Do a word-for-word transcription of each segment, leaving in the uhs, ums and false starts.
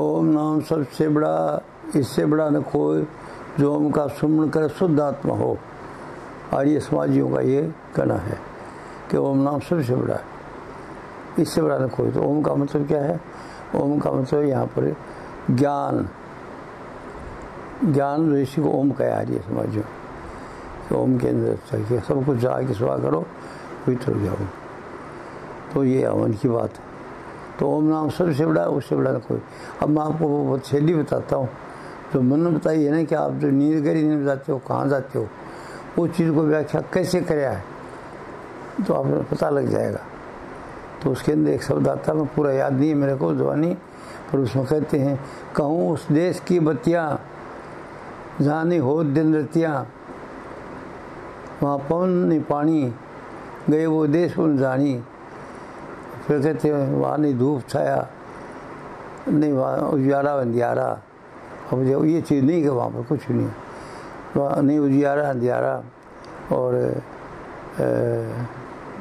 ओम नाम सबसे बड़ा, इससे बड़ा न कोई जो ओम का सुमन करे शुद्ध आत्मा हो। आर्य समाजियों का ये कहना है कि ओम नाम सबसे बड़ा है, इससे बड़ा न कोई। तो ओम का मतलब क्या है? ओम का मतलब यहाँ पर ज्ञान, ज्ञान ऋषि को ओम कहा आर्य समाजियों। तो ओम के अंदर चाहिए सब कुछ, जाके सुहा करो पवित्र हो जाओ। तो ये अमन की बात है। तो ओम नाम सबसे बड़ा है, उससे बड़ा ना कोई। अब मैं आपको वो बहुत शैली बताता हूँ जो मन ने बताई है ना कि आप जो नींद गहरी नींद जाते हो, कहाँ जाते हो, उस चीज़ को व्याख्या कैसे कराया है तो आपको पता लग जाएगा। तो उसके अंदर एक शब्द आता है, मैं पूरा याद नहीं है मेरे को जवानी, पर उसमें कहते हैं कहूँ उस देश की बत्तियाँ जानी हो दिन रतियाँ, वहाँ पवन नहीं पानी गए वो देश उन जानी। फिर कहते हैं वहाँ नहीं धूप छाया नहीं वहाँ उजियारा अंधियारा। अब जो ये चीज़ नहीं कि वहाँ पर कुछ नहीं, वहाँ नहीं उजियारा अंधियारा और ए,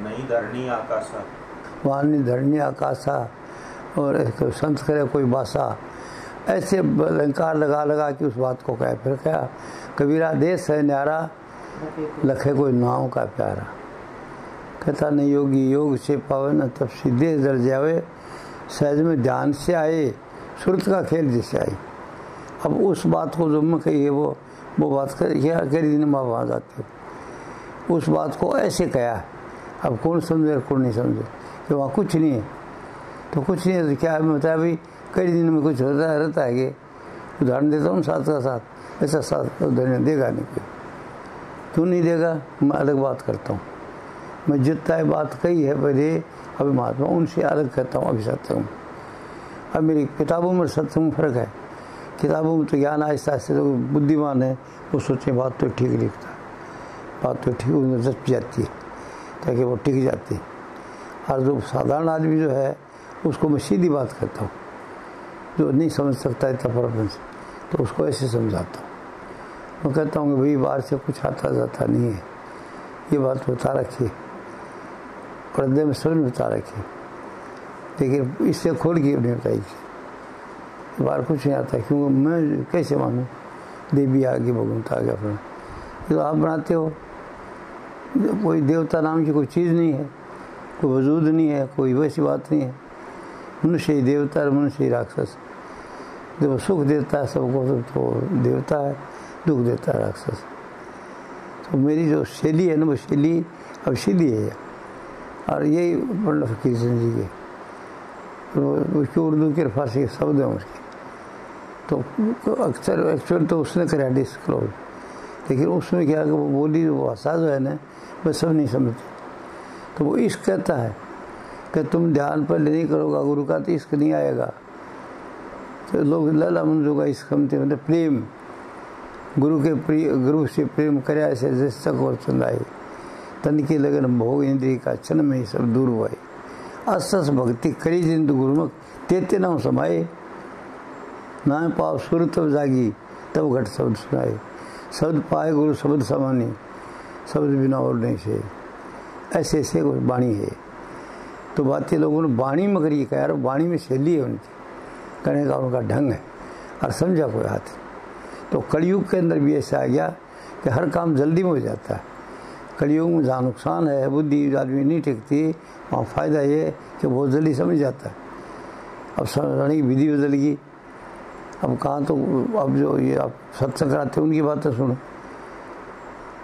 नहीं धरणी आकाशा, वहाँ नहीं धरणी आकाशा। और संत करे कोई बासा, ऐसे अलंकार लगा लगा कि उस बात को कहे। फिर क्या कबीरा देश है न्यारा लखे कोई नाव का प्यारा। कहता नहीं योगी योग से पावन तब सीधे दर जावे, सहज में ध्यान से आए सुरत का खेल जैसे आए। अब उस बात को जो मैं कही है वो वो बात क्या करी दिन माँ वहाँ जाते हो, उस बात को ऐसे कहा। अब कौन समझे और कौन नहीं समझे कि वहाँ कुछ नहीं है। तो कुछ नहीं है तो क्या बताया भाई, कई दिन में कुछ होता है रहता है कि उदाहरण देता हूँ साथ का साथ, ऐसा साथ उदाहरण देगा नहीं कोई, क्यों नहीं देगा, मैं अलग बात करता हूँ। मैं जितना बात कही है पहले अभी महात्मा उनसे अलग करता हूँ। अभी सत्संग अब मेरी किताबों में सत्संग में फ़र्क है। किताबों में तो ज्ञान आहिस्ता आहिस्ते, तो बुद्धिमान है वो सोचे बात तो ठीक लिखता है, बात तो ठीक उनमें जप जाती है ताकि वो टिक जाती है। और जो साधारण आदमी जो है उसको मैं सीधी बात करता हूँ, जो नहीं समझ सकता इतना प्रबंध तो उसको ऐसे समझाता हूँ। मैं कहता हूँ कि भाई बाहर से कुछ आता जाता नहीं है, ये बात बता रखिए, पर्दे में सब बता रखिए, लेकिन इससे खोल के नहीं बताई कि बाहर कुछ नहीं आता, क्योंकि मैं कैसे मानूँ देवी आगे भगवंत आगे अपना तो आप बनाते हो। कोई देवता नाम की कोई चीज़ नहीं है, कोई वजूद नहीं है, कोई वैसी बात नहीं है। मनुष्य ही देवता और मनुष्य ही राक्षस। जब सुख देता है सबको तो देवता है, दुख देता है राक्षस। तो मेरी जो शैली है ना वो शैली अब शैली है, और यही मतलब फकीर चंद जी के तो उसकी उर्दू के फारसी के शब्द हैं उसके तो अक्सर एक्चुअल तो उसने कराया डिस्क्लोज, लेकिन उसमें क्या कि वो बोली वो भाषा जो है ना वह सब नहीं समझते। तो वो इश्क कहता है कि तुम ध्यान पर नहीं करोगा गुरु का तो इश्क नहीं आएगा। तो लोग लाला मंजू का इश्क समझते, मतलब प्रेम गुरु के प्रिय गुरु से प्रेम करे ऐसे जिस तक और चंदाई तन की लगन भोग इंद्री का छन में सब दूर हुआ। असस भक्ति करी जिंद गुरुमुख तेते नाम समाये, ना पाप सुर तब जागी तब घट शब्द सुनाए, शब्द पाए गुरु शब्द समानी शब्द बिना और नहीं से। ऐसे ऐसे कुछ वाणी है। तो बातें लोगों ने वाणी में करी कह, वाणी में शैली है उनकी, कहने का उनका ढंग है और समझा कोई हाथ। तो कलयुग के अंदर भी ऐसा आ गया कि हर काम जल्दी में हो जाता है। कलयुग में जहाँ नुकसान है बुद्धि आदमी नहीं टिकती, वहाँ फ़ायदा ये है कि बहुत जल्दी समझ जाता है। अब समझाने की विधि बदल गई। अब कहाँ तो अब जो ये आप सत्संग कराते उनकी बातें सुनो,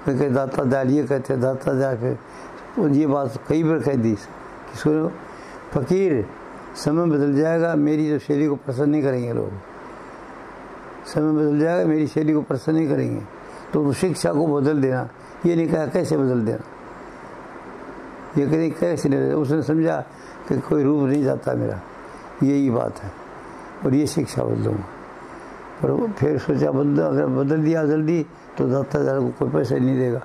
फिर कहे दाता दयाल ये कहते दाता दयाल, फिर और ये बात कई बार कह दी कि सुनो फकीर समय बदल जाएगा मेरी जो शैली को पसंद नहीं करेंगे लोग, समय बदल जाएगा मेरी शैली को पसंद नहीं करेंगे। तो शिक्षा को बदल देना, ये नहीं कहा कैसे बदल देना, ये कहीं कैसे नहीं, उसने समझा कि कोई रूप नहीं जाता मेरा, यही बात है और ये शिक्षा बदलूँगा। पर फिर सोचा बदल अगर बदल दिया जल्दी तो दाता दादा को कोई पैसा नहीं देगा,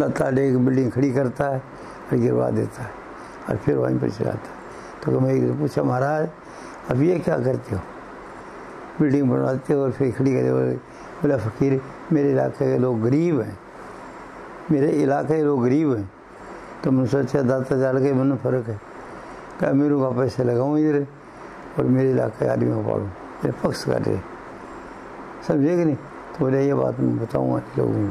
लता ले एक बिल्डिंग खड़ी करता है और गिरवा देता है और फिर वहीं पर चलाता है। तो मैं पूछा महाराज अब ये क्या करते हो, बिल्डिंग बनवाते हो और फिर खड़ी करते हो। बोला फकीर मेरे इलाके के लोग गरीब हैं, मेरे इलाके के लोग गरीब हैं, तो मैंने सोचा दाता जाल के मन में फ़र्क है, क्या मेरे का पैसे लगाऊँ इधर और मेरे इलाके आदमी को पालूँ। मेरे पक्ष काटे, समझे कि नहीं। तो बोले ये बात मैं बताऊँगा लोगों को,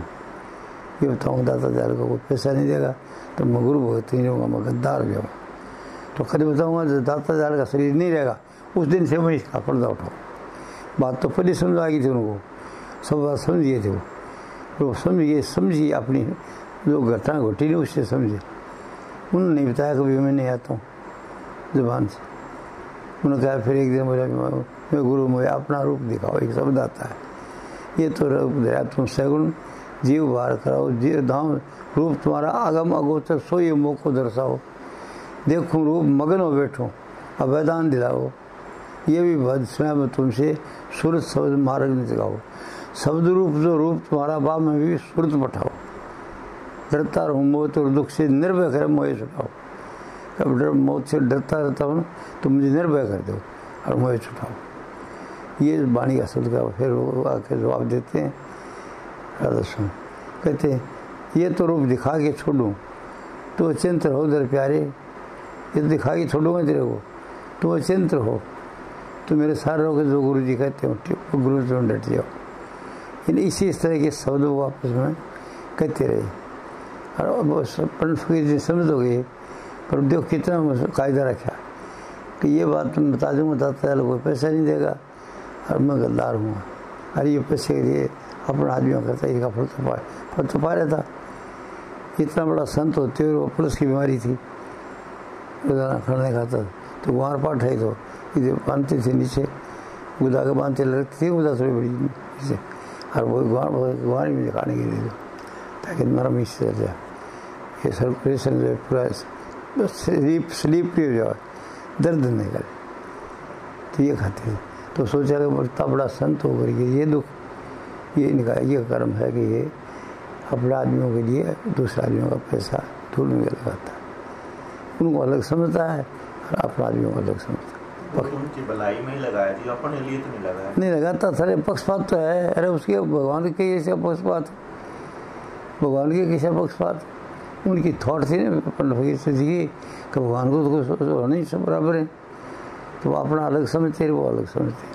ये बताऊँगा दाता दार को कोई पैसा नहीं देगा तो मैं गुरु भगत नहीं होगा, मैं गद्दार भी होगा। तो कभी बताऊँगा जो दाता दार का शरीर नहीं रहेगा उस दिन से मैं इसका पर्दा उठाऊँ। बात तो पहले समझ आ गई थी उनको, सब बात समझ गए थे वो, वो समझिए समझिए अपनी जो घटना घटी नहीं उससे समझे। उन्होंने नहीं बताया कभी मैं नहीं आता हूँ जुबान से। उन्होंने कहा फिर एक दिन बोला मैं गुरु मुझे अपना रूप दिखाओ, एक शब्द आता है ये तो रूप दया तुम सगुण जीव बार कराओ, जीव धाम रूप तुम्हारा आगम अगोचर सो ये मोह को दर्शाओ, देखो रूप मगन हो बैठो अभेदान दिलाओ, ये भी बद स्वयं तुमसे सूरत शब्द मार्ग में दिखाओ, शब्द रूप जो रूप तुम्हारा बाप में भी सूरत पठाओ, डरता रहूँ मौत और दुख से निर्भय कर मोहे छुटाओ। कब डर मौत से डरता रहता हूँ तो मुझे निर्भय कर दो और मोहे छुटाओ, ये वाणी का शब्द का। फिर वो आकर जवाब देते हैं राधास्वामी, कहते हैं ये तो रूप दिखा के छोड़ूँ तो अचिंत रहो दर प्यारे, ये तो दिखा के छोड़ूँगा तेरे को तो अचिंत रहो, तो मेरे सारे लोग जो गुरु जी कहते हो गुरु जो डट जाओ। इन इसी इस तरह के शब्दों को आपस में कहते रहे और अब पंडित फकीर जी समझोगे, पर देखो कितना कायदा रखा कि ये बात तुम बता दूँगा दाता दाल कोई पैसा नहीं देगा और मैं गद्दार हूँ, अरे ये पैसे के लिए अपना आदमियों करता है, इसका फल तो पा फल तो पा रहता। इतना बड़ा संत होते हुए वो प्लस की बीमारी थी, रोजाना खाने खाता तो वहाँ पाठ है तो इधर बांधते थे नीचे गुदा के बांधते लगते थे गुदा थोड़ी बड़ी नीचे और वो गुआर गुआर में दिखाने के लिए ताकि नरम हिस्से चल जाए, ये सर्कुलेशन जो पूरा स्लीप स्लीप भी हो जाए दर्द नहीं करे, तो ये खाते थे। तो सोचा कि इतना बड़ा संत हो करके ये दुख, ये इनका ये कर्म है कि ये अपने आदमियों के लिए दूसरे आदमियों का पैसा धूल में लगाता है, उनको अलग समझता है और अपने आदमियों को अलग समझता है। उनकी भलाई में ही लगाया जी, अपने लिए तो नहीं लगाया, नहीं लगाता सर। पक्षपात तो है, अरे उसके भगवान के कैसे पक्षपात, भगवान के कैसे पक्षपात। उनकी थॉट थी ना पंडित फकीर से जी कि भगवान को तो नहीं सब बराबर है, तो वो अपना अलग समझते वो अलग समझते,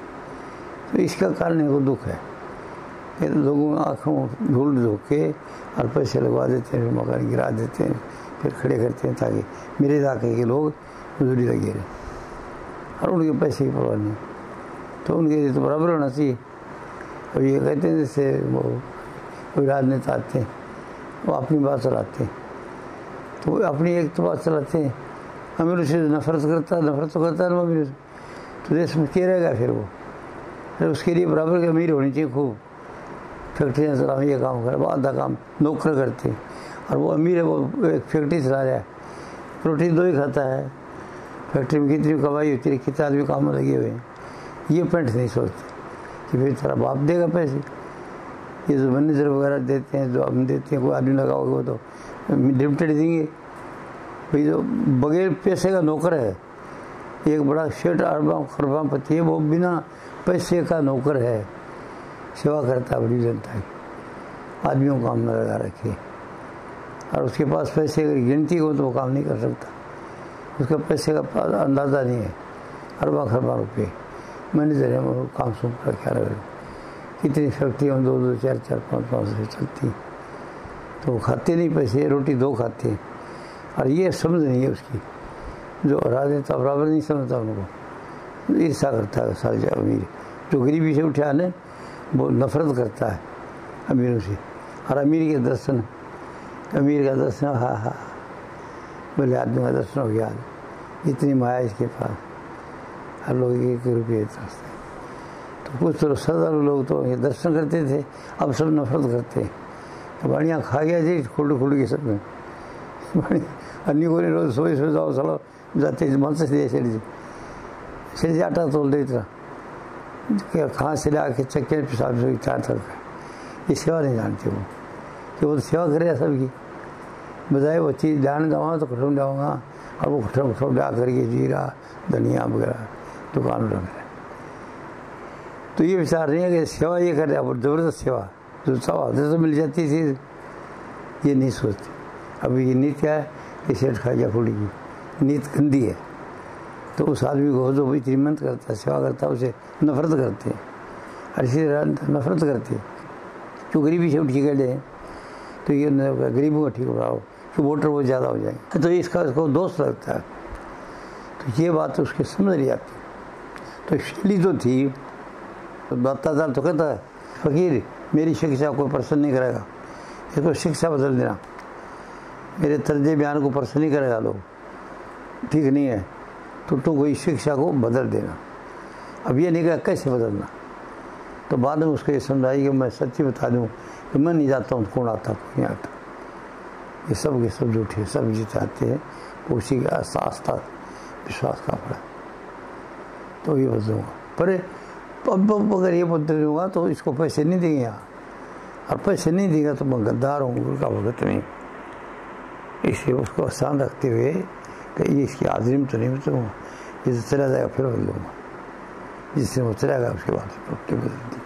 तो इसका कारण इनको दुख है। लोगों आँखों धूल धोख के और पैसे लगवा देते हैं, मकान गिरा देते हैं, फिर खड़े करते हैं ताकि मेरे इलाके के लोग मजदूरी लगे रहे और उनके पैसे की परवाह नहीं, तो उनके लिए तो बराबर होना चाहिए। और ये कहते हैं जैसे वो कोई राजनेता आते हैं वो अपनी बात चलाते हैं, तो अपनी एक तो बात चलाते हैं, अमीरों से नफरत करता नफरत तो करता है ना अमीरों से, तो देश में क्या रहेगा फिर वो। फिर उसके लिए बराबर के अमीर होनी चाहिए, खूब फैक्ट्रियाँ चलाओ, ये काम करो, आधा काम नौकर करते हैं और वो अमीर है वो एक फैक्ट्री चला रहा है, प्रोटीन दो ही खाता है, फैक्ट्री में कितनी कमाई होती है, कितने आदमी काम में लगे हुए हैं, ये पेंट नहीं सोचते कि भाई तेरा बाप देगा पैसे। ये जो मैनेजर वगैरह देते हैं जो हम देते हैं, कोई आदमी लगाओगे वो तो लिमिटेड देंगे भाई, जो बगैर पैसे का नौकर है, एक बड़ा शेठ अरबां खरबां पति है वो बिना पैसे का नौकर है, सेवा करता है बड़ी जनता की, आदमियों को काम में लगा रखे और उसके पास पैसे अगर गिनती हो तो वो काम नहीं कर सकता, उसका पैसे का अंदाज़ा नहीं है, अरबा खरबा रुपये मैनेजर है वो काम सौंप कर क्या रहे, कितनी फैक्ट्रियाँ दो दो चार चार पाँच पाँच से चलती, तो वो खाते नहीं पैसे, रोटी दो खाते हैं और ये समझ नहीं है उसकी, जो राजनेता बराबर नहीं समझता उनको, ईर्षा करता है सारे अमीर, जो गरीबी से उठा है वो नफरत करता है अमीरों से, और अमीर के दर्शन अमीर का दर्शन हा हा बोले आदमी का दर्शन हो गया, इतनी माया इसके पास, हर लोग एक रुपये तरसते, तो कुछ तो सदा लोग तो ये दर्शन करते थे, अब सब नफरत करते हैं। तो बढ़िया खा गया जी खुल खुल के सब में अन्य को नहीं रोज सोई सो जाओ सड़ो जाते मन से दिया शेर जी शेर जी आटा तोल दे इतना खाँ से लाके चक्के पिसाब से चार तक का, ये सेवा नहीं जानते वो कि वो सेवा करे सबकी, बजाय वो चीज़ डाल जाऊँगा तो खटम जाऊँगा और वो खटम खटम डा करके जीरा धनिया वगैरह दुकान रख रहे, तो ये विचार नहीं है कि सेवा ये कर रहा है, ज़बरदस्त सेवा जो सवा से मिल जाती थी, ये नहीं सोचते। अभी ये नीति है कि शेठ खा गया फूल की नीति गंदी है, तो उस आदमी को जो भी श्रीमंत करता है, सेवा करता है, उसे नफरत करते हैं, हर चीज़ नफरत करते हैं। जो गरीबी से उठ के गए तो ये गरीबों का ठीक उठाओ कि वोटर बहुत ज़्यादा हो जाएंगे, तो इसका उसको दोष लगता है। तो ये बात उसके समझ नहीं आती। तो शैली जो थी, बतादार तो कहता है, फ़कीर मेरी शिक्षा कोई पर्सन नहीं करेगा, इसको शिक्षा बदल देना, मेरे तर्जे बयान को पर्सन नहीं करेगा लोग, ठीक नहीं है, तो तुम कोई शिक्षा को बदल देना। अब ये नहीं कहा कैसे बदलना। तो बाद में उसको ये समझ आई कि मैं सच्ची बता दूँ कि मैं नहीं जाता हूँ, कौन आता कौन आता, ये सब के सब झूठे, सब जिताते हैं, उसी का आस्था विश्वास का पड़ा। तो ये बदलूँगा, पर अब अब अगर ये बदलूँगा तो इसको पैसे नहीं देंगे यहाँ, और पैसे नहीं देगा तो मैं गद्दार हूँ, गुरु का भगत नहीं। इसलिए उसको आसान रखते हुए कि ये इसकी हाजिरी में तो नहीं बदलूँगा, ये तो चला जाएगा फिर बदलूँगा, जिससे वो चला गया उसके बाद प्रॉपर्टी बदल दी।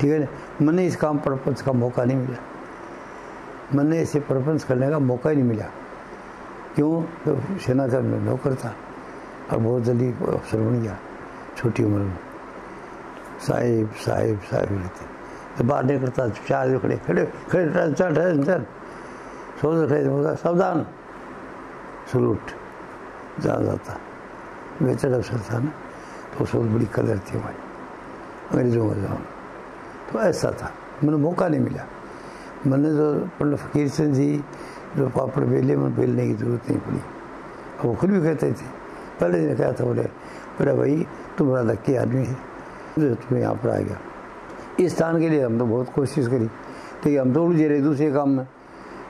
ठीक है ना, मैंने इस काम परपंच का मौका नहीं मिला, मैंने इसे परपंच करने का मौका ही नहीं मिला। क्यों? तो सेना का मैं नौकर था और बहुत जल्दी अफसर बन गया छोटी उम्र में। साहिब साहिब साहिब लेते तो बाहर नहीं करता, चार जो खड़े खड़े खड़े चल चल चल सोच रहे सावधान सलूट जा जाता। बेचर अफसर था ना, तो उस वक्त बड़ी कदर थी हमारी अंग्रेजों का जमाना। तो ऐसा था, मैंने मौका नहीं मिला। मैंने जो पंडित फ़कीर चंद जी जो पापड़ बेले, मैंने बेलने की जरूरत नहीं पड़ी। अब वो खुद भी कहते थे, पहले दिन कहा था, बोले बोला भाई तुम बड़ा लक्की आदमी है जो तुम्हें यहाँ पर आ गया। इस स्थान के लिए हम तो बहुत कोशिश करी, लेकिन हम तो उलझे रहे दूसरे काम में।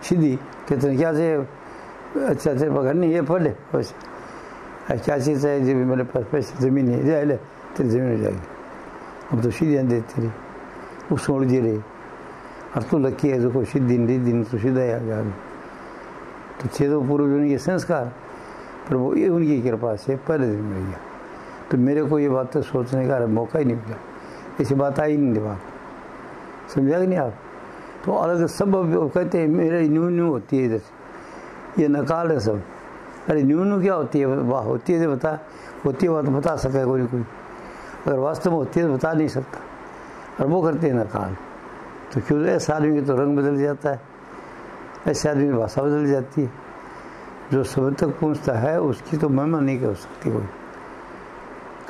सीधी कहते हैं क्या से अच्छा से पकड़ नहीं है पहले, बस क्या चीज़ है जी, मेरे पास पैसे ज़मीन है, जाए ले तेरी ज़मीन हो जाएगी। हम तो सीधे देते रहे, उसको उलझे रहे, और तू लक्की है जो कोई सीधी नहीं दिन तो सीधा आ गया। तो थे तो पूर्व उनके संस्कार, पर वो ये उनकी कृपा से पहले दिन मिल गया। तो मेरे को ये बात तो सोचने का मौका ही नहीं मिला, ऐसी बात आई नहीं दिमाग, समझा कि नहीं आप। तो अलग सब कहते हैं मेरे न्यू न्यू होती है इधर से, ये नकाल है सब। अरे न्यू न्यू क्या होती है? वाह होती है तो बता, होती है बात बता सके कोई कोई, अगर वास्तव में होती है तो बता नहीं सकता, और वो करते हैं नकाल। तो क्यों? ऐसे आदमी का तो रंग बदल जाता है, ऐसे आदमी की भाषा बदल जाती है। जो शब्द तक पहुँचता है उसकी तो महिमा नहीं कर सकती कोई।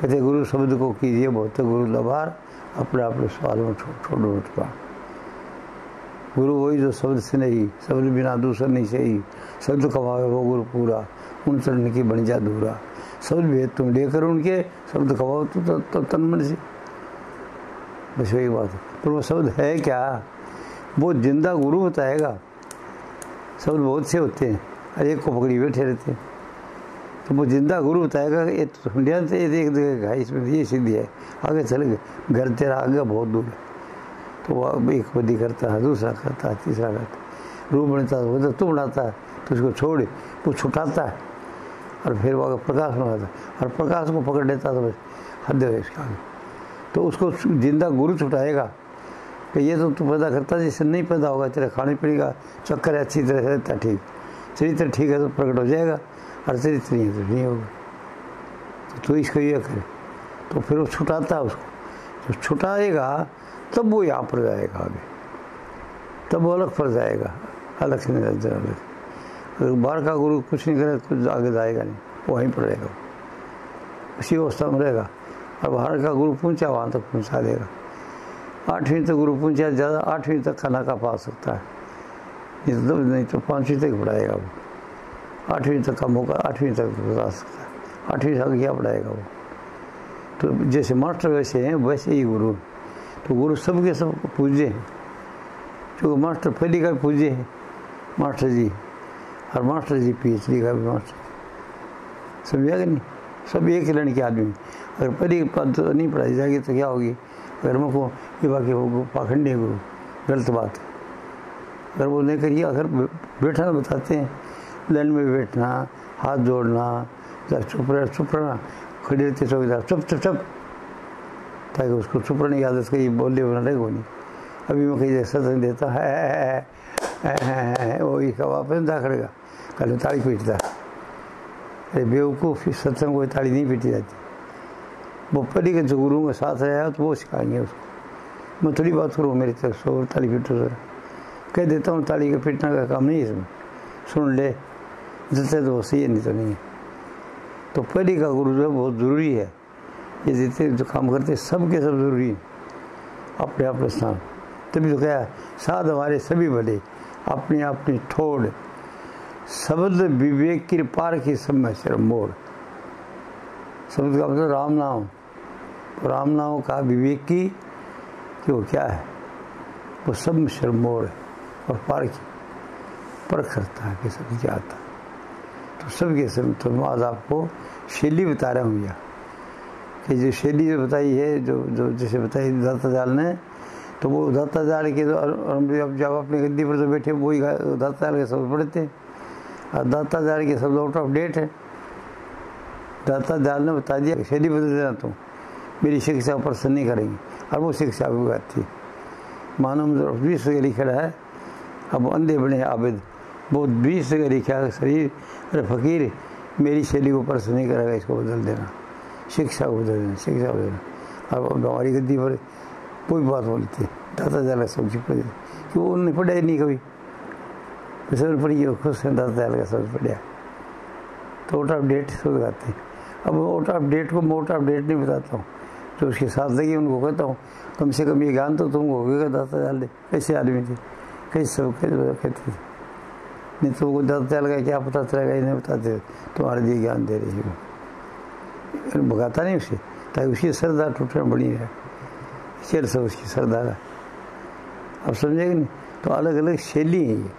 कहते गुरु शब्द को कीजिए बहुत गुरु लबार, अपने अपने सवाल में छोड़ो उठवा। गुरु वही जो शब्द से नहीं, शब्द बिना दूसरा नहीं सही, शब्द कमावे वो गुरु पूरा, उन चरण की बन जा दूरा। शब्द भेद तुम लेकर उनके, शब्द कमाओ तो, तो तन मन से, बस वही बात है। पर वो शब्द है क्या? वो जिंदा गुरु बताएगा। शब्द बहुत से होते हैं, अरे एक को पकड़ी बैठे रहते हैं, तो वो जिंदा गुरु बताएगा ये तुम ध्यान से देख देगा, इसमें ये सीधी है, आगे चल गए घर तेरा आगे बहुत दूर है। तो वह एक बदी करता है, दूसरा करता है, तीसरा करता है, रूप बनता है, वो तू बनाता है, तो उसको छोड़ वो छुटाता है, और फिर वो प्रकाश बनाता है, और प्रकाश को पकड़ लेता तो बस हद है इसका। तो उसको जिंदा गुरु छुटाएगा कि ये तो तू पैदा करता जिससे नहीं पैदा होगा, तेरा खाने पीने का चक्कर है, अच्छी तरह रहता है, ठीक चरित्र ठीक है तो प्रकट हो जाएगा, और चरित्र नहीं है तो नहीं होगा। तो तू इसको यह करे, तो फिर वो छुटाता है उसको, तो छुटाएगा तब वो यहाँ पर जाएगा आगे, तब वो अलग पर जाएगा, अलग से नहीं जाएगा। अगर बाहर का गुरु कुछ नहीं करे तो आगे जाएगा नहीं, वो वहीं पर रहेगा, उसी अवस्था में रहेगा। और बाहर का गुरु पहुँचा वहाँ तक पहुँचा देगा। आठवीं तक गुरु पहुँचा, ज़्यादा आठवीं तक खाना का पा सकता है, नहीं तो नहीं तो पाँचवीं तक बढ़ाएगा वो, आठवीं तक का मौका, आठवीं तक बता सकता है, आठवीं तक क्या बढ़ाएगा वो। तो जैसे मास्टर वैसे हैं वैसे ही गुरु, तो गुरु सब के सब पूज्य हैं, क्योंकि मास्टर पहली का भी पूज्य है मास्टर जी, और master ji P H D का भी मास्टर, समझा कि नहीं, सब एक लड़ के आदमी। अगर पहली तो नहीं पढ़ाई जाएगी तो क्या होगी? अगर मुझको ये बाकी वो पाखंडी गुरु, गलत बात है। अगर वो नहीं करिए, अगर बैठना बताते हैं, लाइन में बैठना, हाथ जोड़ना, चुप रह चुप रहना, खड़े रहते चौकीदार चुप चुप चुप, ताकि उसको चुप रहने की आदत कहीं बोले बना रहेगा नहीं। अभी मैं कहीं सत्संग देता है, है, है, है, है, है वो इसका वापस दाखड़ेगा, कल ताड़ी पीटता है, अरे बेवकूफ़, इस सत्संग को ताली नहीं पीटी जाती। वो परी के जो गुरुओं के साथ आया तो वो सिखाएंगे उसको। मैं थोड़ी बात करूँ मेरी तरफ से और ताली पीटो जरा, कह देता हूँ ताली के पीटना का काम नहीं है इसमें, सुन ले जैसे तो वो सही है नहीं तो नहीं है। तो परी का गुरु जो है बहुत ज़रूरी है, ये जितने जो काम करते सब के सब ज़रूरी है अपने अपने स्थान। तभी तो क्या साध हमारे सभी भले अपनी अपनी ठोड़, शब्द विवेक की पार की सब में सिर मोड़। शब्द का मतलब राम नाम, तो राम नाम का विवेक की कि वो क्या है, वो सब में सिर मोड़ है और पार की परख करता है कि सब क्या आता। तो सब के सब तो आज आपको शैली बता रहा हूँ भैया कि जो शैली जो बताई है, जो जो जैसे बताई दाता जाल ने, तो वो दाता जाल के जब जब अपने गद्दी पर तो बैठे वही दाता जाल के शब्द पढ़ते हैं और दाता जाल के शब्द आउट ऑफ डेट है। दाता जाल ने बता दिया शैली बदल देना, तुम मेरी शिक्षा पसंद नहीं करेंगे और वो शिक्षा आपको आती है। मानव बीस जगह लिखा रहा है, अब अंधे बने आबिद, वो बीस जगह लिखा है शरीर, अरे फ़कीर मेरी शैली को पसंद नहीं करेगा, इसको बदल देना, शिक्षा को बदल देना, शिक्षा को देना। अब हमारी गद्दी पर कोई बात बोलती है दाता जाल के शब्द पढ़ देते कि वो उन्होंने पढ़ा ही नहीं कभी, सब पढ़िए खुश हैं दाता जाल का शब्द पढ़िया। तो आउट ऑफ डेट शब्द गाते हैं। अब आउट ऑफ डेट को मैं आउट ऑफ डेट नहीं बताता हूँ, तो उसके साथ लगी उनको कहता हूँ कम से कम ये ज्ञान तो तुमको होगा दाता जाल ने, कैसे आदमी थे, कैसे सब कहते थे, नहीं तो वो दाता जाल का क्या पता चलेगा, ये नहीं बताते तुम्हारे लिए ज्ञान दे रही है, भगाता नहीं उसे ताकि उसकी सरदार टूटना बनी रहे, शेर सब उसकी सरदार। अब समझेंगे नहीं तो अलग अलग शैली है ये,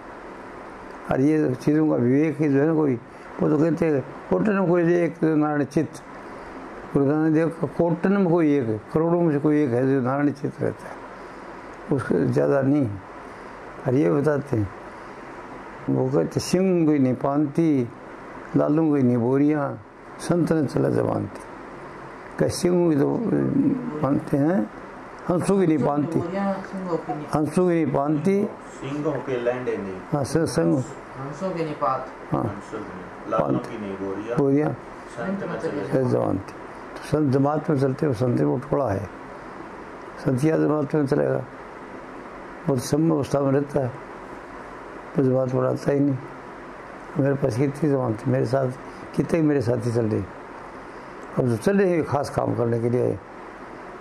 और ये चीज़ों का विवेक जो है ना कोई, वो तो कहते हैं कोटन कोई एक जो नारायण चित्त, गुरुदान देव का कोटन में कोई एक, करोड़ों में से कोई एक है जो नारायण चित्त रहता है, उसको ज़्यादा नहीं है। और ये बताते हैं वो कहते सिंह कोई नहीं पानती, लालों कोई नहीं बोरियाँ, संत ने चला जबानती। कह सिंह तो मानते हैं हंसों की नहीं पानती, हंसों की नहीं पानती, हाँ सर संग बोरिया जमानती। तो संत जमात में चलते वो संत वो थोड़ा है, संतिया जमात में चलेगा वो सब अवस्था में रहता है, वो जमात में रहता ही नहीं। मेरे पास कितनी जमात मेरे साथ, कितने मेरे साथी चल रहे, अब चल रहे हैं खास काम करने के लिए,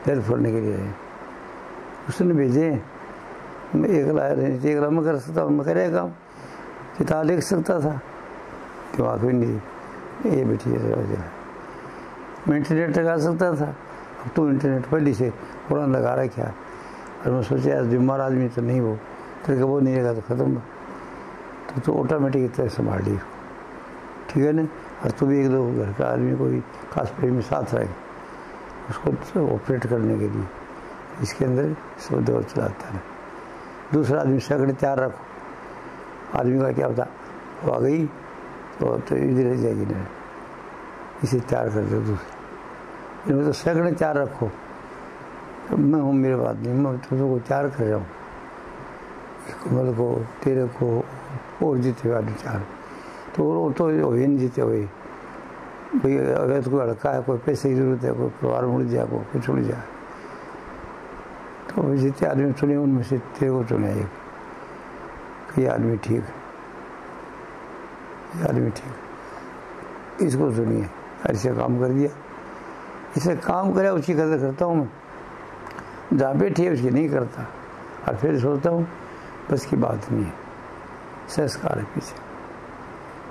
पैर फोड़ने के लिए आए, उसने भेजे। मैं एकला एकला मैं कर सकता हूँ, मैं करे काम किताब लिख सकता था, दिमाग भी नहीं, ये बेटी मैं इंटरनेट लगा सकता था, अब तो इंटरनेट पहले से पूरा लगा रखा है। और मैं सोचा यार बीमार आदमी तो नहीं, वो तेरे वो नहीं लगा तो ख़त्म, तो तो ऑटोमेटिक इतना संभाल ली, ठीक है ना। और तू भी एक दो घर का आदमी कोई खास प्रेमी साथ रहेगा उसको ऑपरेट करने के लिए, इसके अंदर सब दौर चलाता है। दूसरा आदमी सगड़े तैयार रखो, आदमी का क्या पता वो आ गई तो तो इधर ही जाएगी ना, इसे तैयार कर दो। दूसरे इनमें तो सगड़े तैयार रखो, मैं हूँ मेरे बात नहीं, मैं तुमको तैयार कर रहा हूँ, कमल को तेरे को और जीते हुए आदमी तैयार, तो वो तो हुए नहीं जीते हुए भाई। अगर तो कोई अड़का है, कोई पैसे की जरूरत है, कोई परिवार उड़ जाए, कोई कुछ उड़ जाए, तो जितने आदमी चुने उनमें से तेरे को चुने एक कि ये आदमी ठीक है, ये आदमी ठीक है, इसको चुनिए, ऐसे काम कर दिया। इसे काम करे उसकी कदर करता हूँ मैं, जहाँ बैठी है उसकी नहीं करता, और फिर सोचता हूँ बस की बात नहीं है, संस्कार है पीछे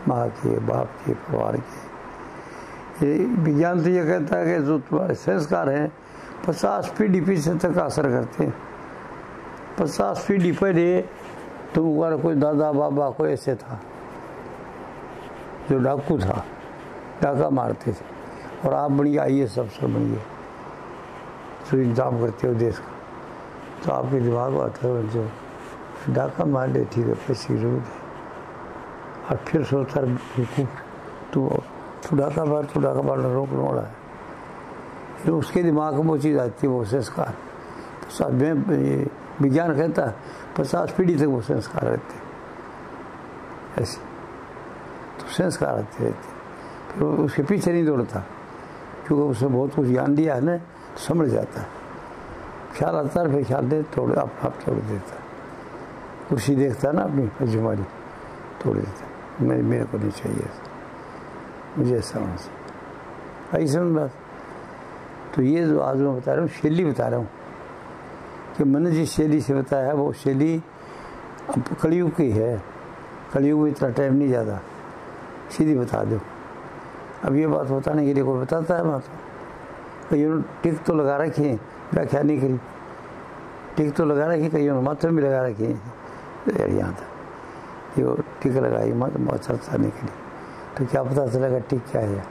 माँ के, बाप के, परिवार के। ये विज्ञान तो ये कहता है कि जो तुम्हारे संस्कार हैं पचास पीढ़ी पीछे तक असर करते हैं। पचास पीढ़ी पहले तुम्हारा कोई दादा बाबा कोई ऐसे था जो डाकू था, डाका मारते थे, और आप बढ़िया आई एस अफसर बनिए जो एग्ज़ाम करते हो देश का, तो आपके दिमाग में आता है जो डाका मार ले, ठीक है पैसे की जरूरत है, और फिर सोचता तुम डाका बार तो डाका बार रोक रोड़ा है, फिर उसके दिमाग में वो चीज़ आती है, वो संस्कार। तो साथ में विज्ञान कहता है पचास पीढ़ी तक वो संस्कार रहते ऐसे, तो संस्कार आते रहते। तो उसके पीछे नहीं दौड़ता, क्योंकि उसने बहुत कुछ ज्ञान दिया है ना, समझ जाता है। ख्याल आता है, फिर ख्याल दे तोड़ अपना आप तोड़ देता, कुर्सी देखता है ना अपनी जुमारी तोड़ देता, मेरे मेरे को नहीं चाहिए, मुझे ऐसा होना चाहिए, ऐसी समझ बात। तो ये जो आज मैं बता रहा हूँ शैली बता रहा हूँ कि मैंने जिस शैली से बताया है वो शैली अब कलयुग की है, कलयुग में इतना टाइम नहीं ज़्यादा, सीधी बता दो। अब ये बात बताने के लिए कोई बताता है बात, कहीं टिक तो लगा रखी है, व्याख्या नहीं करी, टिक तो लगा रखी, कहीं मात्र भी लगा रखी है, यहाँ था ये टिक लगाई मात्र चर्चा नहीं करी, तो क्या पता चलेगा टिक क्या है।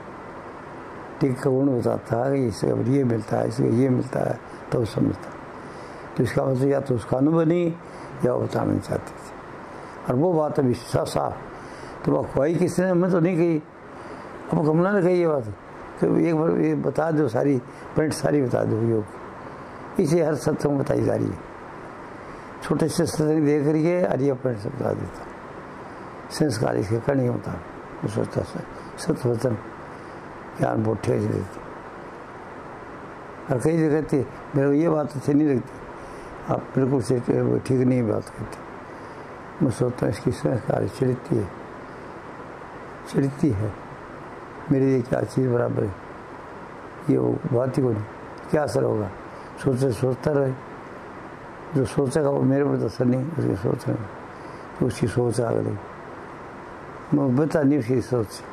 टिक का गुण बताता है कि इससे ये मिलता है, इससे ये मिलता है, तब समझता। तो इसका मतलब या तो उसका अनुभव नहीं या बताना चाहते थे, और वो बात अभी साफ साफ तो वह खुआई किसने हमें तो नहीं कही, अब कमला ने कही ये बात, तो एक बार ये बता दो सारी पॉइंट सारी बता दो योग, इसे हर सत्संग बताई जा रही है, छोटे से सत्संग देख रही है और ये पॉइंट से बता देता, संस्कार इसके करने होता वो सोचता है सत्वचन ज्ञान बहुत ठेस देती। और कई जगह कहती मेरे को ये बात अच्छी नहीं लगती, आप बिल्कुल से ठीक नहीं बात करती, मैं सोचता हूँ इसकी संस्कार चिड़ती है, चिड़ती है मेरे लिए क्या चीज़ बराबर है, ये वो बात ही को नहीं, क्या असर होगा, सोचते सोचता रहे, जो सोचेगा वो मेरे पर असर नहीं, उसकी सोच नहीं, तो उसकी सोच आ गई, मैं बता नहीं उसकी सोच से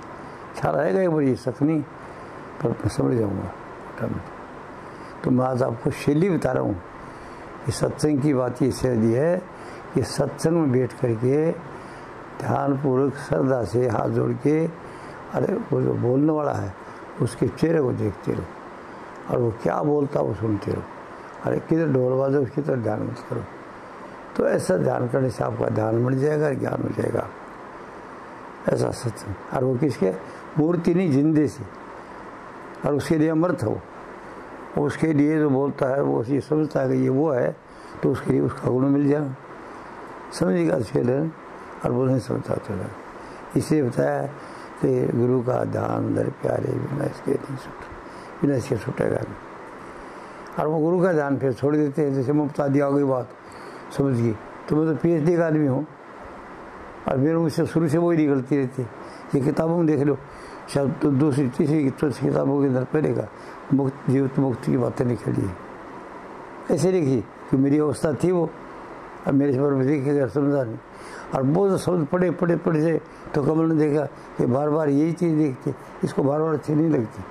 ख्याल आएगा, एक बार ये शक नहीं पर मैं समझ जाऊँगा। तो मैं आज आपको शैली बता रहा हूँ कि सत्संग की बात ये शैली है कि सत्संग में बैठ करके ध्यानपूर्वक श्रद्धा से हाथ जोड़ के, अरे वो जो बोलने वाला है उसके चेहरे को देखते रहो, और वो क्या बोलता है वो सुनते रहो, अरे किधर ढोल बाजे उसकी तरफ ध्यान मत करो। तो ऐसा ध्यान करने से आपका ध्यान मिल जाएगा, ज्ञान हो जाएगा, ऐसा सत्संग। और वो किसके मूर्ति नहीं जिंदे से, और उसके लिए अमृत हो, उसके लिए जो बोलता है वो ये समझता है कि ये वो है, तो उसके लिए उसका गुण मिल जाएगा, समझेगा खेल, और वो नहीं समझता तो है। इसलिए बताया कि गुरु का ध्यान दर प्यारे, बिना इसके नहीं छूट, बिना इसके छूटेगा नहीं। और वो गुरु का ध्यान फिर छोड़ देते हैं, जैसे मैं बता दिया होगी बात समझ गई, तो मैं तो पी एच डी का आदमी हूँ, और मेरे मुझसे शुरू से वही निकलती रहती है, ये किताबों में देख लो, शायद तो दूसरी तीसरी किताबों के अंदर पड़ेगा, मुक्त जीवित मुक्ति की बातें लिखी है, ऐसे लिखी कि मेरी अवस्था थी वो, अब मेरे बारे में देखेगा समझा नहीं, और वो जो शब्द पढ़े पढ़े पढ़े से तो कमल ने देखा कि बार बार यही चीज़ देखती, इसको बार बार अच्छी नहीं लगती,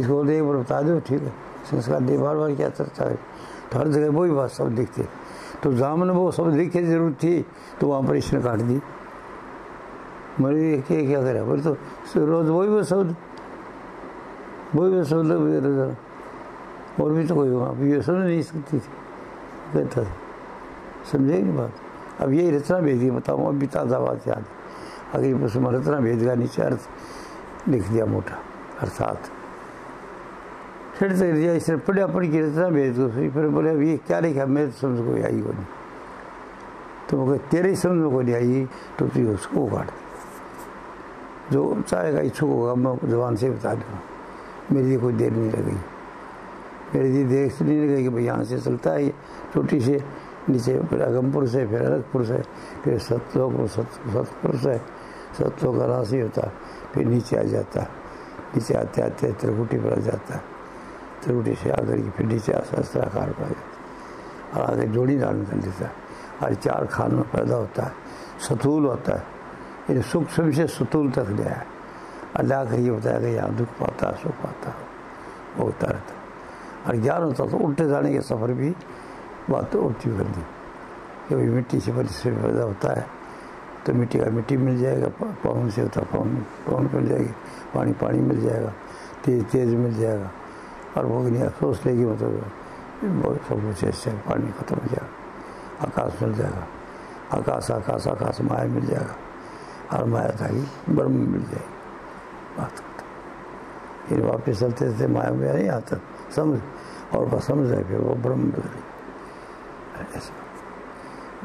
इसको एक बार बता दो ठीक है, संस्कार दे बार बार क्या चर्चा है, तो हर जगह वही बात सब देखते। तो जामन वो सब लिखे जरूरत थी, तो वहाँ पर इसने काट दी, मरे क्या क्या करा, बोले तो रोज वही वो शब्द वही वो शब्द और भी तो कोई वहाँ पर ये समझ नहीं सकती थी, कहता था समझेगी बात। अब यही रचना भेज दी बताऊँ, अब भी ताज़ा बात याद, अगर उसमें रचना भेज का नीचे अर्थ लिख दिया मोटा, अर्थात फिर तक दिया, इसने पढ़िया पढ़ की रचना भेज दो, फिर बोले अब ये क्या लिखा, मेरे समझ कोई आई को नहीं, तो वो कह तेरे समझ में कोई नहीं आई, तो तुझे उसको उगाड़ जो चाहेगा इच्छुक होगा, मैं जबान से बता दूँगा, मेरे लिए कोई देर नहीं लगेगी, मेरे लिए देर से नहीं लगेगी, भाई यहाँ से चलता है ये छोटी से नीचे, फिर अगमपुर से, फिर अलगपुर से, फिर सतलोक सतपुर से सतलोक का राशि होता, फिर नीचे आ जाता, नीचे आते आते त्रिकुटी पर आ जाता, त्रिकुटी से आकर के फिर नीचे अस्त्राकार पर आ जाता, और आगे जोड़ी नाल निकल देता, और चार खान में पैदा होता है, सतूल होता है, ये सूक्ष्म से सतूल तक गया है, अल्लाह का ये बताया कि यहाँ दुख पाता सुख पाता होता रहता, और ज्ञान होता तो उल्टे जाने के सफ़र भी बात उठती कर दी, कभी मिट्टी से बल से पैदा होता है तो मिट्टी का मिट्टी मिल जाएगा, पावन से होता पावन पावन मिल जाएगी, पानी पानी मिल जाएगा, तेज तेज मिल जाएगा, और भोगनी अफसोस लेगी, मतलब बहुत सब कुछ ऐसे पानी खत्म हो जाएगा, आकाश मिल जाएगा, आकाश आकाश आकाश माया मिल जाएगा, और माया था कि ब्रह्म मिल जाएगी, बात फिर वापस चलते चलते माया में नहीं आता समझ, और वह समझ है फिर वो ब्रह्म मिल गई, ऐसा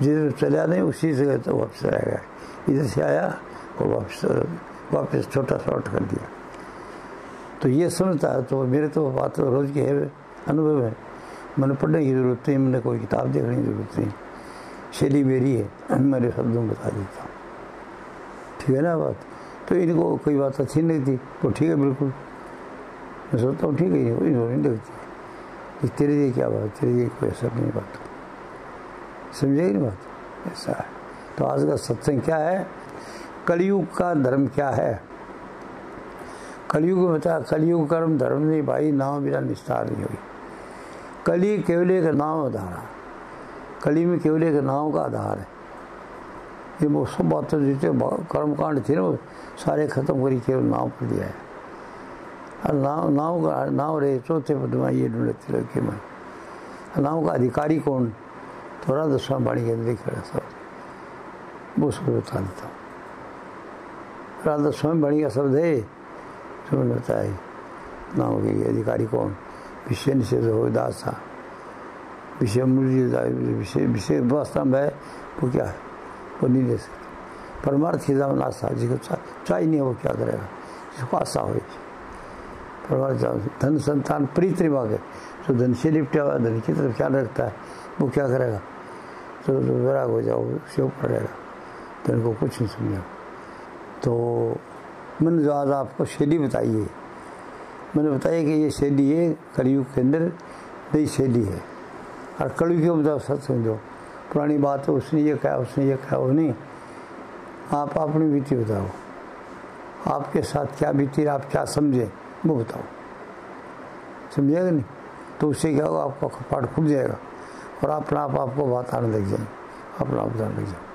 जिधर चला नहीं उसी से तो वापस आएगा, इधर से आया और वापस वापस छोटा शॉर्ट कर दिया। तो ये सुनता है तो मेरे तो बात रोज़ के है अनुभव है, मैंने पढ़ने की ज़रूरत नहीं, मैंने कोई किताब देखने की ज़रूरत नहीं, शैली मेरी है, मेरे शब्दों में बता देता हूँ। ठीक है ना बात? तो इनको कोई बात अच्छी नहीं थी तो ठीक है, बिल्कुल मैं सोचता हूँ ठीक है, ये कोई नहीं लगती कि तेरे लिए क्या बात, तेरे लिए कोई असर नहीं बात, समझे ही नहीं बात, ऐसा है। तो आज का सत्संग क्या है, कलयुग का धर्म क्या है, कलयुग बता, कलयुग कर्म धर्म नहीं भाई, नाव बिना निस्तार नहीं हुई। कली केवले का नाव आधारा, कली में केवले का नाव का आधार है। ये वो सब बातें जितने कर्मकांड थे ना सारे खत्म करी केवल नाव पर दिया है। और नाव नाव का नाव रहे चौथे पदमा ये ढूंढे तिल के मैं नाव का अधिकारी कौन, थोड़ा दूसरा पानी के अंदर खड़ा सब वो सब बता देता हूँ। राधा स्वामी बणी का शब्द है समझ बताए नाव के अधिकारी कौन, विषय निषेध हो दासा विषय मूल विषय विषय वास्तव है वो क्या है, वो नहीं दे सकते। परमार्थ की जाम नाशा जिसको चाहिए नहीं वो क्या करेगा, जिसको आशा हो परमार्थ धन संतान प्रीत निभा के तो धन से लिपटा हुआ धन की तरफ क्या रखता है वो क्या करेगा, तो विराग हो जाओ उसके ऊपर रहेगा, धन को कुछ नहीं समझा। तो मैंने जो आज आपको शैली बताई है, मैंने बताया कि ये शैली है कलयुग के अंदर नई शैली है। और कलयुग के मुताबिक सच समझो, पुरानी बात है उसने ये कहा उसने ये कहा वो नहीं, आप अपनी बीती बताओ, आपके साथ क्या बीती आप क्या समझे वो बताओ, समझेगा नहीं तो उससे क्या होगा, आपका कपाट खुल जाएगा और अपना आप आपको बात आने लग जाए, अपना आप बताने लग जाए।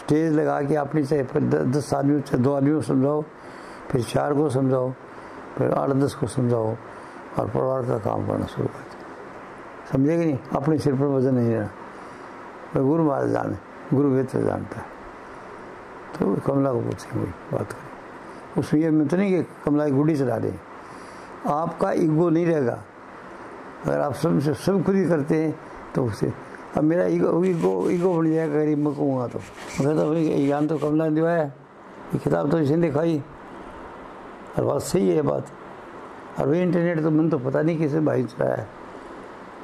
स्टेज लगा के अपनी चाहे फिर दस आदमी चाहे दो आदमी को समझाओ, फिर चार को समझाओ, फिर आठ दस को समझाओ और परिवार का काम करना शुरू कर दो, समझेगा नहीं। अपने सिर पर वजन नहीं रहना, मैं गुरु महाराज जाने गुरु वेद जानता है तो कमला को पूछे मुझे बात करें उसमें यह मैं तो नहीं कि कमला की गुड्डी चला दें, आपका ईगो नहीं रहेगा। अगर आप सब से सब खुद ही करते हैं तो उसे अब मेरा ईगो ईगो ईगो बन जाएगा, गरीब मैं कहूँगा तो मैं तो ज्ञान तो कमला ने दिवाया, ये किताब तो इसने दिखाई, और बात सही है बात। और वही इंटरनेट तो मन तो पता नहीं किसे भाई चलाया है,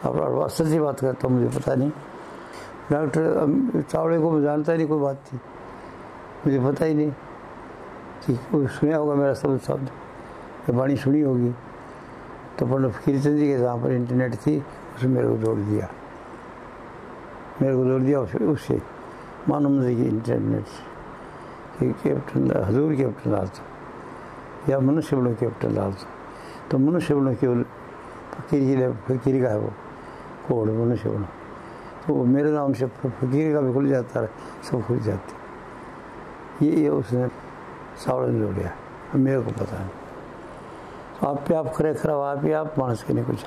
अब और बात सच्ची बात करता हूँ मुझे पता नहीं, डॉक्टर चावड़े को मैं जानता ही नहीं, कोई बात थी मुझे पता ही नहीं कि सुना होगा मेरा शब्द शब्द ये वाणी सुनी होगी, तो पंडित फकीर चंद जी के जहाँ पर इंटरनेट थी उसमें मेरे को जोड़ दिया, मेरे को जोड़ दिया उससे उससे मानो मुझे कि इंटरनेट से कैप्टन हजूर कैप्टन दास या मनुष्य बनो कैप्टन दास, तो मनुष्य बनो केवल फकीर जी ने फकीर का है वो कोड मनुष्य बनो, तो मेरे नाम से फकीर का भी खुल जाता है सब खुल जाते, ये ये उसने सावरण जोड़ दिया, मेरे को पता नहीं। तो आप पे आप खरे खराब आप ही आप मानस के नहीं कुछ,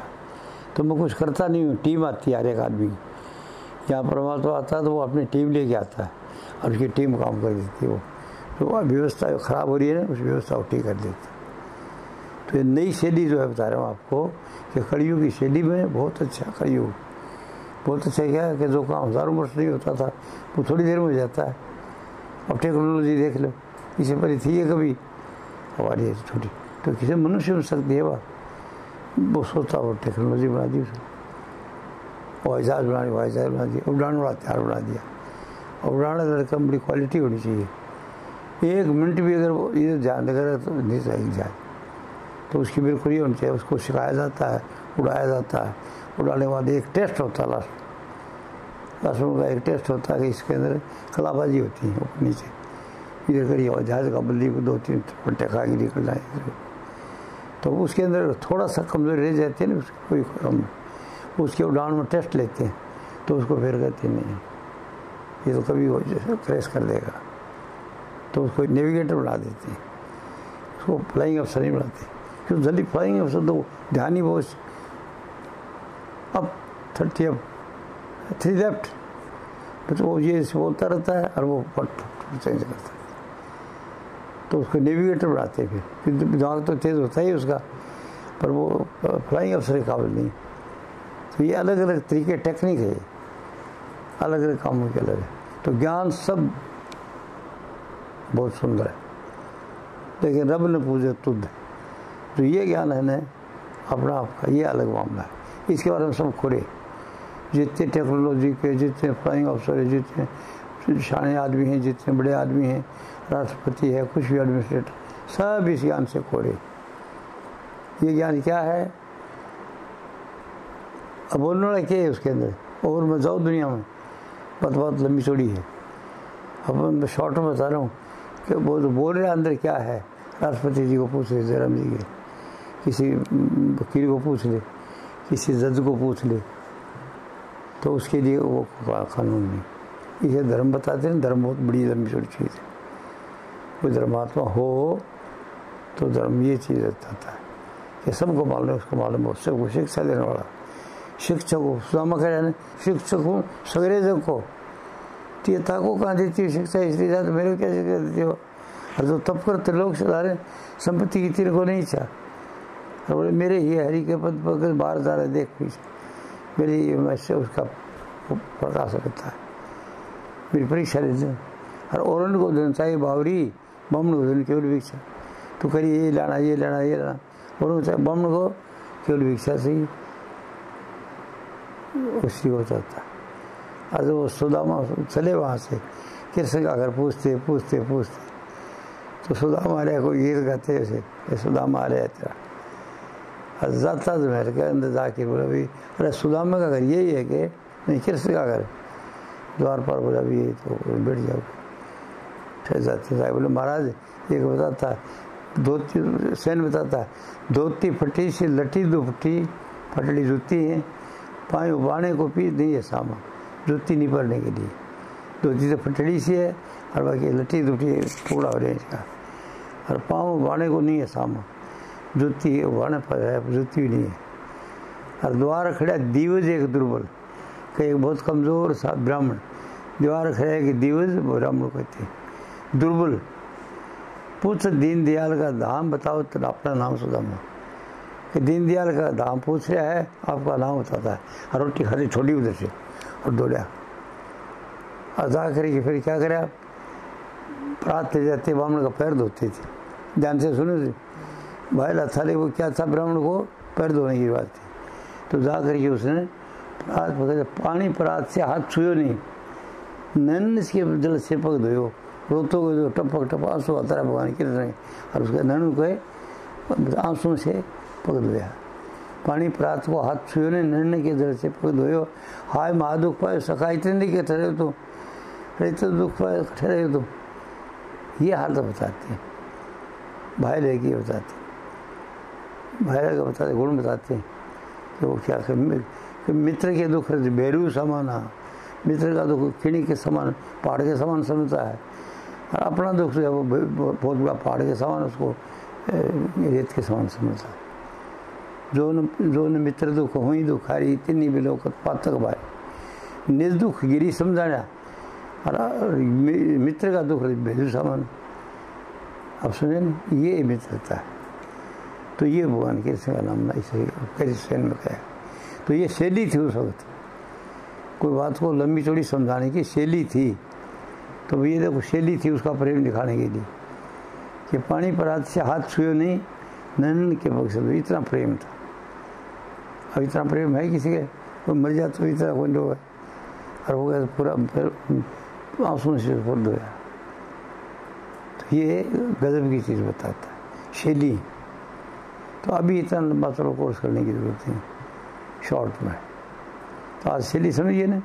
तो मैं कुछ करता नहीं हूँ, टीम आती है हर एक आदमी की, यहाँ परमात्मा आता है तो वो अपनी टीम लेके आता है और उसकी टीम काम कर देती है, वो तो व्यवस्था ख़राब हो रही है ना उस व्यवस्था को ठीक कर देता है। तो ये नई शैली जो है बता रहा हूँ आपको कि कलयुग की शैली में बहुत अच्छा, कलयुग बहुत अच्छा क्या है कि जो काम हज़ारों वर्ष नहीं होता था वो थोड़ी देर में हो जाता है। अब टेक्नोलॉजी देख लो, इसे पहले थी है कभी हमारी है छोटी, तो किसी मनुष्य में सकती है वह वो सोचता वो टेक्नोलॉजी बना दी, उसको हवाई जहाज़ बना दिया, हवाई जहाज़ बना दिया, उड़ान वाला तैयार बना दिया। और उड़ान लड़का बड़ी क्वालिटी होनी चाहिए, एक मिनट भी अगर वो ये ध्यान लगा तो नहीं सही जाए, तो उसकी बिल्कुल ये होनी चाहिए, उसको सिखाया जाता है, उड़ाया जाता है, उड़ाने के बाद एक टेस्ट होता है, लास्ट लास्ट में एक टेस्ट होता है कि इसके अंदर कलाबाजी होती है ऊपर नीचे, इधर करिए और जहाज़ का बल्ली को दो तीन पट्टे खा के निकलना है, तो उसके अंदर थोड़ा सा कमजोरी रह जाती है ना उसकी कोई कम, उसके उड़ान में टेस्ट लेते हैं तो उसको फिर कहते नहीं ये तो कभी हो जैसे क्रैश कर देगा, तो उसको नेविगेटर बना देते हैं, उसको फ्लाइंग अफसर नहीं बनाते, क्योंकि जल्दी फ्लाइंग अफसर दो ध्यान ही बहुत अब थर्टी अब थ्री लेफ्ट तो वो ये बोलता रहता है और वो चेंज करता है, तो उसको नेविगेटर बनाते हैं, फिर दिमाग तो तेज़ होता ही उसका पर वो फ्लाइंग अफसर के काबिल नहीं। तो ये अलग अलग तरीके टेक्निक है, अलग अलग कामों के अलग है। तो ज्ञान सब बहुत सुंदर है, लेकिन रब ने पूजे तुद, तो ये ज्ञान है ना अपना आपका, ये अलग मामला है। इसके बारे में सब खुले जितने टेक्नोलॉजी के जितने फ्लाइंग ऑफिसर हैं, जितने शाने आदमी हैं, जितने बड़े आदमी हैं, राष्ट्रपति है, कुछ भी एडमिनिस्ट्रेटर, सब इस ज्ञान से खोड़े। ये ज्ञान क्या है? अब बोलना क्या है उसके अंदर, और मैं जाऊँ दुनिया में, बात बहुत लंबी चौड़ी है, अब मैं शॉर्ट में बता रहा हूँ कि वो जो बोल रहे अंदर क्या है। राष्ट्रपति जी को पूछ ले, जयराम जी के, किसी वकील को पूछ ले, किसी जज को पूछ ले, तो उसके लिए वो कानून नहीं। इसे धर्म बताते हैं, धर्म बहुत बड़ी लंबी चौड़ी चीज़ है। कोई धर्मात्मा हो तो धर्म ये चीज़ बताता है कि सबको मालूम, उसको मालूम हो, सबको शिक्षा देने वाला शिक्षक हो, सुदामा कह रहे हैं शिक्षक हूँ सगरेजों को, तो ये ताको कहाँ देती है शिक्षा, इसलिए जाते मेरे को क्या शिक्षा देती हो। और जो तब करते लोग चला रहे संपत्ति की तीर को नहीं चाह, और बोले मेरे ही हरि के पद पर बाहर जा रहे, देख पीछे मेरे ही वैसे उसका प्रकाश होता है। मेरी परीक्षा लेते हैं और औरन को देना चाहिए, बावरी ब्राह्मण को देने केवल भिक्षा, तो करिए ये लाना ये लाना ये लाना, और ब्राह्मण को केवल भिक्षा से ही उसी हो जाता है। आज वो सुदामा चले वहाँ से, कृष्ण का घर पूछते पूछते पूछते तो सुदामा आ रहा है, कोई गीत गाते उसे, सुदामा आ रहा है तेरा, और जाता तो महल के अंदर जाके बोला भाई अरे सुदामा का घर यही है कि नहीं, कृष्ण का घर द्वार पर, बोला भी यही, तो बैठ जाओ। ठहर जाते साहब, बोले महाराज एक बताता है, धोती सैन बताता है, धोती फटी से लटी दुपट्टी फटली जूती है, पाँव उबाने को पी नहीं है सामा, जूती नहीं पड़ने के लिए, धोती तो फटड़ी सी है और बाकी लटी दुपटी टुकड़ा हो रहा है इसका, और पाँव उबाने को नहीं है सामा, जूती उबाने पर है, जूती भी नहीं है। और द्वार खड़ा दीवज एक दुर्बल का, एक बहुत कमज़ोर सा ब्राह्मण, द्वार खड़ा कि दीवज ब्राह्मण कहते हैं, दुर्बल पूछ दीन दयाल का धाम बताओ, तो अपना नाम सुदामा कि दीन दयाल का धाम पूछ रहा है, आपका नाम बताता है, और रोटी खाली छोड़ी उधर से और दौड़ा। अदा करी कि फिर क्या करे आप, रात ले जाते ब्राह्मण का पैर धोते थे, ध्यान से सुनो जी भाई लाथाली, वो क्या था ब्राह्मण को पैर धोने की बात थी, तो जा करके उसने प्रात पानी परात से हाथ छुयो नहीं, नैन इसके जल से पक धोयो, रोतों को जो टपक टप आंसू आता है भगवान के रहे, और उसके ननु के आंसू से पकड़ लिया, पानी प्रात को हाथ छुए ने नन्हे के जल से पकड़ धोयो, हाय महा दुख पाए सखा, इतने नहीं के ठहरे तो अरे तो दुख पाए ठहरे तो, ये हाल तो बताते हैं, भाई रह के बताते, भाई रह के बताते गुण बताते हैं कि वो क्या कर, मित्र के दुख भैरू समाना, मित्र का दुख खिड़ी के समान पहाड़ के समान समझता है, और अपना दुख जो है वो बहुत बड़ा पहाड़ के समान, उसको रेत के समान समझता है। जो न जो न मित्र दुख हुई दुखारी, तिन्नी बिलोकत पातक भाई, निज दुख गिरी समझाना, और मित्र का दुख भेजू सामान। अब सुने न, ये मित्रता है, तो ये भगवान कृष्ण का नाम ना इसे कृष्ण में कहा, तो ये शैली थी उस वक्त, कोई बात को लंबी चौड़ी समझाने की शैली थी। तो ये देखो शैली थी उसका प्रेम दिखाने के लिए कि पानी परात से हाथ छुयो नहीं नन के मकसद, इतना प्रेम था। अब इतना प्रेम है किसी के, कोई मर जाता तो इतना कुंड हो गया, और वो गया पूरा फिर आंसू से खुद हो गया। तो ये गजब की चीज़ बताता है शैली। तो अभी इतना लंबा चलो कोर्स करने की जरूरत नहीं, शॉर्ट में तो आज शैली समझिए ना।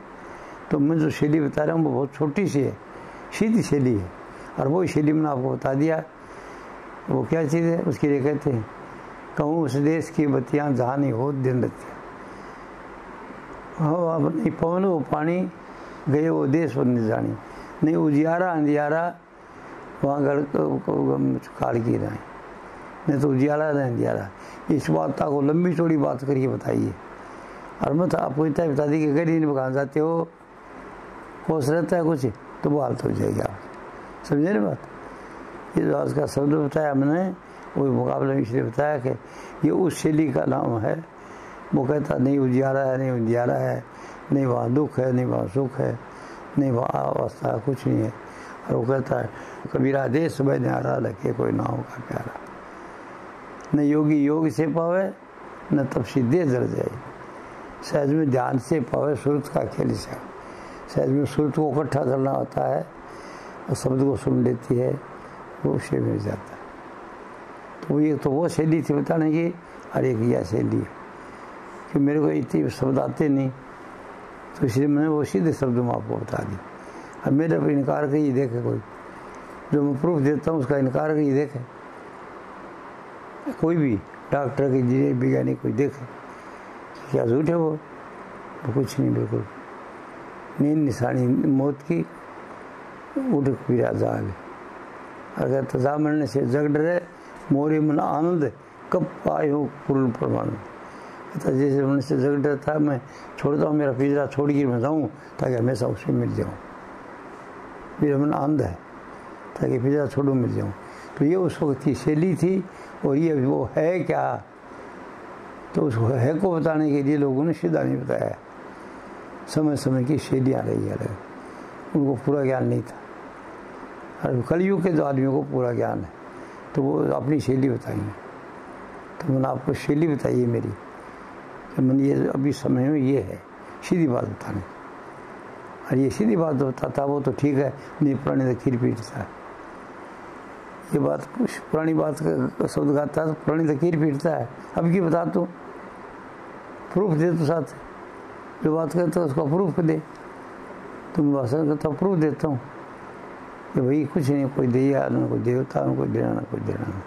तो मैं जो शैली बता रहा हूँ वो बहुत छोटी सी है, सीधी शैली है, और वो शैली मैंने आपको बता दिया वो क्या चीज़ है। उसके लिए कहते हैं कहूँ उस देश की बत्तियाँ जहाँ नहीं हो दिन रतियाँ, हो अपनी पवन वो पानी गए वो देश बन जानी, नहीं उजियारा अंधियारा वहाँ गड़ काल की रहें, नहीं तो उजियारा नहीं अंधियारा। इस बात को लंबी चौड़ी बात करके बताइए, और मत आपको इतना बता दी कि गरीब में कहाँ जाते हो, होश रहता है कुछ तो वो हालत हो जाएगी आप, समझे ना बात। ये जो आज का शब्द बताया हमने वो मुकाबला में इसलिए बताया कि ये उस शैली का नाम है। वो कहता नहीं उजियारा है, नहीं उजियारा है, नहीं वहाँ दुख है, नहीं वहाँ सुख है, नहीं वहाँ अवस्था कुछ नहीं है, और वो कहता है कबीरा देश भय न्यारा, लखे कोई ना होगा प्यारा। न योगी योग से पावे, न तब सीधे जर जाए। सहज में ध्यान से पावे सूरत का खेल। से सहज में सूरत को इकट्ठा करना होता है और शब्द को सुन लेती है, वो उसे मिल जाता है। तो ये तो वो शैली थी बताने की, अरे किया शैली कि मेरे को इतने शब्द आते नहीं, तो इसलिए मैंने वो सीधे शब्द में आपको बता दी। अब मेरे पर इनकार करिए देखे कोई, जो मैं प्रूफ देता हूँ उसका इनकार करिए देखे कोई भी, डॉक्टर के इंजीनियर वैज्ञानिक कोई देखे तो क्या झूठ है वो? वो कुछ नहीं, बिल्कुल नींद निशानी मौत की उठ पीरा जाल। अगर तजा मरने से जग डरे, मोरे मन आनंद कब पाए हो पूर्ण परमानंद। जैसे मन से जग डर था, मैं छोड़ता हूँ मेरा पिंजरा, छोड़ के मैं जाऊँ ताकि हमेशा उसमें मिल जाऊँ। मेरा मन आनंद है ताकि पिंजरा छोड़ूँ मिल जाऊँ। तो ये उस वक्त की शैली थी। और ये वो है क्या, तो उसको है को बताने के लिए लोगों ने सीधा नहीं बताया। समय समय की शैली आ रही है, उनको पूरा ज्ञान नहीं था। और कलयुग के जो आदमियों को पूरा ज्ञान है तो वो अपनी शैली बताएंगे। तो मैंने आपको शैली बताइए मेरी, मैंने ये अभी समय में ये है सीधी बात बताने। और ये सीधी बात बताता वो तो ठीक है, नहीं पुराने तो खीर पीटता है। ये बात कुछ पुरानी बात का शब्द गाता है तो पुरानी तो खीर पीटता है। अब की बता तो प्रूफ दे, तो साथ जो बात करता है उसका प्रूफ दे। तुम भाषण करता प्रूफ देता हूँ कि भाई कुछ नहीं, कोई दिया ना कोई देवता, ना कोई देना ना कोई देना ना,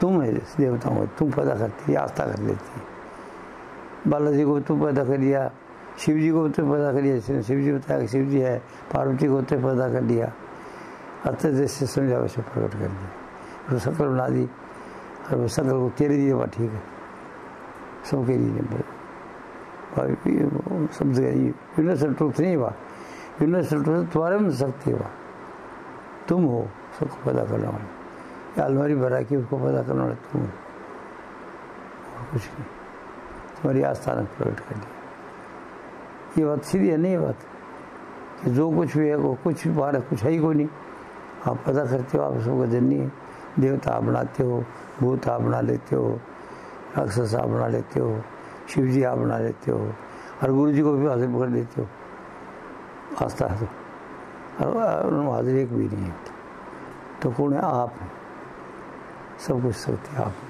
तुम है देवताओं तुम पैदा करती है, आस्था कर लेती है। बालाजी को तो पैदा कर दिया, शिव जी को तो पैदा कर दिया, शिव जी बताया कि शिव जी है, पार्वती को तो पैदा कर दिया। अर्थ जैसे समझा वैसे प्रकट कर दिया, वो शक्ल बना दी। और वो शक्ल को तेरे दिए बात ठीक है, सबके लिए सब जगह यूनिवर्सल ट्रूथ नहीं हुआ। यूनिवर्सल ट्रूथ तुम्हारे में शक्ति हुआ, तुम हो सबको पैदा करने वाले। अलमारी भरा के उसको पैदा करने वाले तुम हो, और कुछ नहीं, तुम्हारी आस्था ने प्रकट कर दिया। ये बात सीधी है नहीं, ये बात कि जो कुछ भी है वो कुछ बाहर कुछ है ही कोई नहीं। आप पैदा करते हो, आप सबको जननी है। देवता आप बनाते हो, भूत आप बना लेते हो, राक्षस आप बना लेते हो, शिव जी आप बना लेते हो, और गुरु जी को भी हाजिर कर देते हो। आस्था है तो हाजिर एक भी नहीं है, तो कौन है आप? सब कुछ सकते आप।